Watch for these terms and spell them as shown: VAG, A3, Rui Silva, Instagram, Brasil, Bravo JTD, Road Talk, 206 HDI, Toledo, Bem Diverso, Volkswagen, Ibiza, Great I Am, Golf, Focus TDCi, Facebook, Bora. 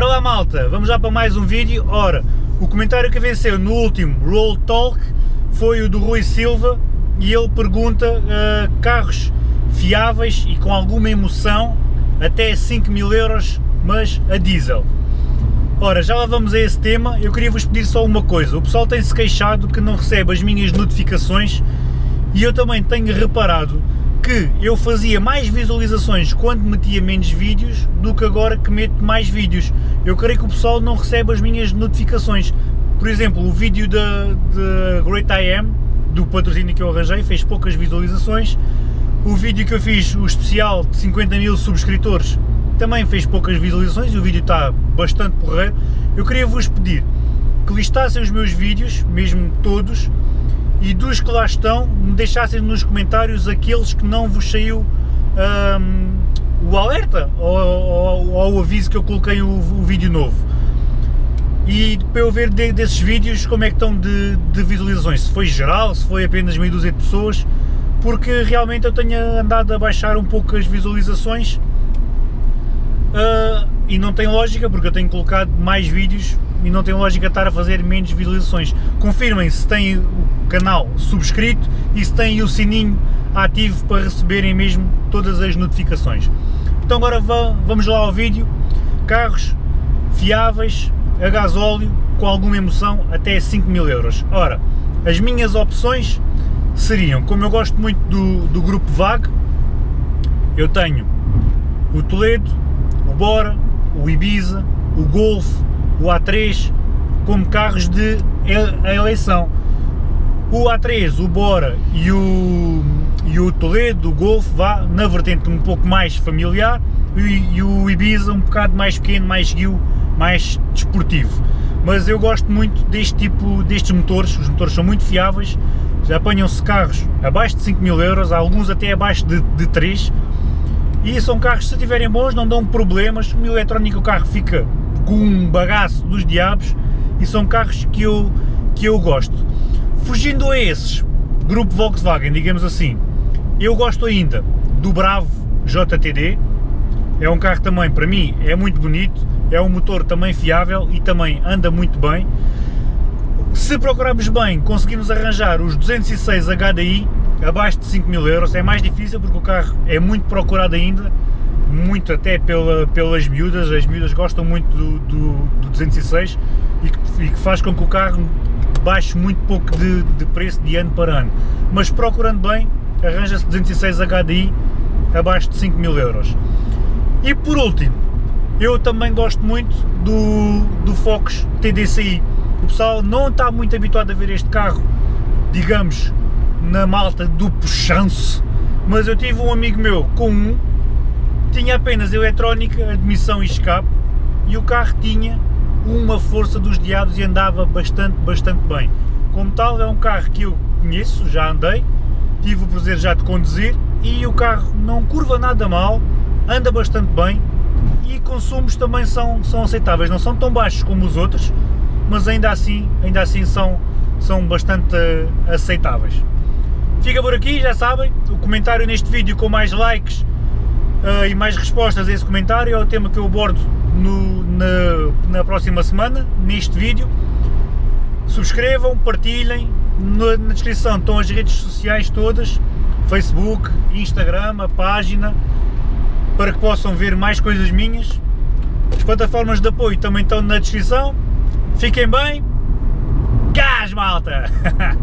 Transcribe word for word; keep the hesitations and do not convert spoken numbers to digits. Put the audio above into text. Ora lá malta, vamos já para mais um vídeo. Ora, o comentário que venceu no último Roll Talk foi o do Rui Silva e ele pergunta uh, carros fiáveis e com alguma emoção até cinco mil euros, mas a diesel. Ora, já lá vamos a esse tema. Eu queria vos pedir só uma coisa, o pessoal tem-se queixado que não recebe as minhas notificações e eu também tenho reparado que eu fazia mais visualizações quando metia menos vídeos do que agora que meto mais vídeos. Eu creio que o pessoal não recebe as minhas notificações. Por exemplo, o vídeo da, da Great I Am, do patrocínio que eu arranjei, fez poucas visualizações. O vídeo que eu fiz, o especial de cinquenta mil subscritores, também fez poucas visualizações e o vídeo está bastante porreiro. Eu queria vos pedir que listassem os meus vídeos, mesmo todos, e dos que lá estão, me deixassem nos comentários aqueles que não vos saiu um, o alerta ou, ou, ou o aviso que eu coloquei o, o vídeo novo. E para eu ver de, desses vídeos como é que estão de, de visualizações, se foi geral, se foi apenas meia dúzia de pessoas, porque realmente eu tenho andado a baixar um pouco as visualizações uh, e não tem lógica, porque eu tenho colocado mais vídeos e não tem lógica estar a fazer menos visualizações. Confirmem se têm o canal subscrito e se têm o sininho ativo para receberem mesmo todas as notificações. Então agora vamos lá ao vídeo. Carros fiáveis a gasóleo com alguma emoção até cinco mil euros. Ora, as minhas opções seriam, como eu gosto muito do, do grupo V A G, eu tenho o Toledo, o Bora, o Ibiza, o Golf, o A três como carros de eleição. O A três, o Bora e o, e o Toledo, o Golf, vá na vertente um pouco mais familiar, e, e o Ibiza um bocado mais pequeno, mais guio, mais desportivo. Mas eu gosto muito deste tipo, destes motores, os motores são muito fiáveis, já apanham-se carros abaixo de cinco mil euros, alguns até abaixo de, de três, e são carros, se tiverem bons, não dão problemas. No eletrónico o carro fica com um bagaço dos diabos e são carros que eu, que eu gosto. Fugindo a esses, grupo Volkswagen, digamos assim, eu gosto ainda do Bravo J T D, é um carro também, para mim, é muito bonito, é um motor também fiável e também anda muito bem. Se procurarmos bem, conseguimos arranjar os duzentos e seis H D I abaixo de cinco mil euros, é mais difícil porque o carro é muito procurado ainda, muito até pela, pelas miúdas, as miúdas gostam muito do, do, do duzentos e seis e que, e que faz com que o carro baixe muito pouco de, de preço de ano para ano, mas procurando bem arranja-se duzentos e seis H D I abaixo de cinco mil euros. E por último, eu também gosto muito do, do Focus T D C i, o pessoal não está muito habituado a ver este carro, digamos, na malta do puxanço, mas eu tive um amigo meu com um, tinha apenas eletrónica, admissão e escape, e o carro tinha uma força dos diabos e andava bastante, bastante bem. Como tal, é um carro que eu conheço, já andei, tive o prazer já de conduzir, e o carro não curva nada mal, anda bastante bem, e consumos também são, são aceitáveis, não são tão baixos como os outros, mas ainda assim, ainda assim são, são bastante uh, aceitáveis. Fica por aqui, já sabem, o comentário neste vídeo com mais likes Uh, e mais respostas a esse comentário é o tema que eu abordo no, na, na próxima semana, neste vídeo. Subscrevam, partilhem, na, na descrição estão as redes sociais todas, Facebook, Instagram, a página, para que possam ver mais coisas minhas. As plataformas de apoio também estão na descrição. Fiquem bem, gás malta!